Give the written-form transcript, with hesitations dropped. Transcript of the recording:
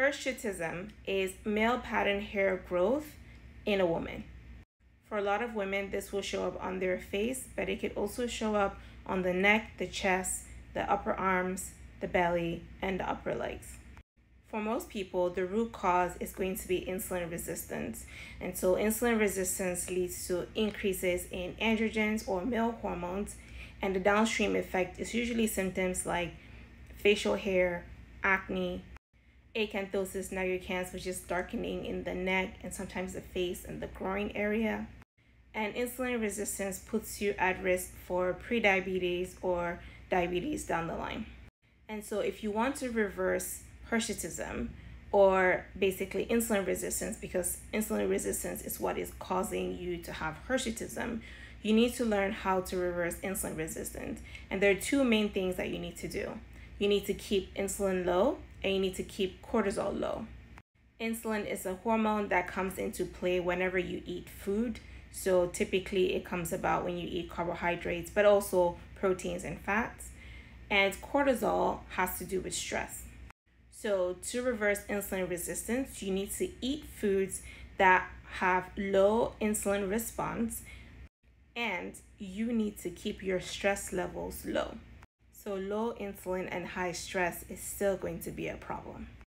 Hirsutism is male pattern hair growth in a woman. For a lot of women, this will show up on their face, but it could also show up on the neck, the chest, the upper arms, the belly, and the upper legs. For most people, the root cause is going to be insulin resistance. And so insulin resistance leads to increases in androgens or male hormones. And the downstream effect is usually symptoms like facial hair, acne, acanthosis nigricans, which is darkening in the neck and sometimes the face and the groin area. And insulin resistance puts you at risk for prediabetes or diabetes down the line. And so if you want to reverse Hirsutism, or basically insulin resistance, because insulin resistance is what is causing you to have Hirsutism, you need to learn how to reverse insulin resistance. And there are two main things that you need to do. You need to keep insulin low and you need to keep cortisol low. Insulin is a hormone that comes into play whenever you eat food. So typically it comes about when you eat carbohydrates, but also proteins and fats. And cortisol has to do with stress. So to reverse insulin resistance, you need to eat foods that have low insulin response, and you need to keep your stress levels low. So low insulin and high stress is still going to be a problem.